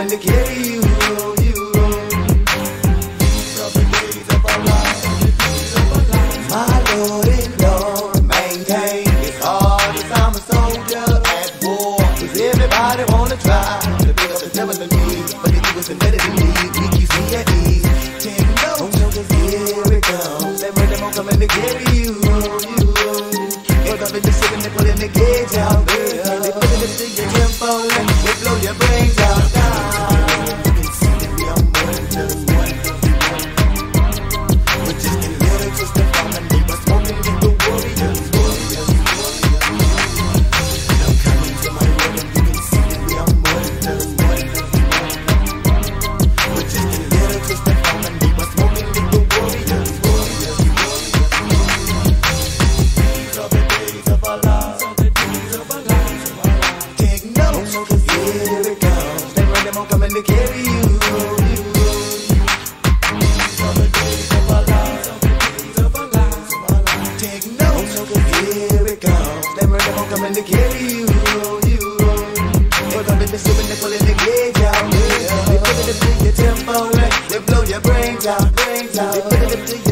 coming to kill you, the days of our lives. My Lord ignored, maintained his heart as I'm a soldier at war. Cause everybody wanna try to build up the devil in me, but if you was embedded in me, we keep me at ease. Don't know this, here it comes. That rhythm I'm coming to kill you, but I've been just sitting there putting the gauge out, girl. They put it into your tempo, let me blow your brains out. I'm coming to carry you. The days of our lives, take notes, here it comes. That rhythm I'm coming to carry you. But I've been disturbing the pulling the gauge out. They put it up to your tempo, they blow your brains out. They put it up to your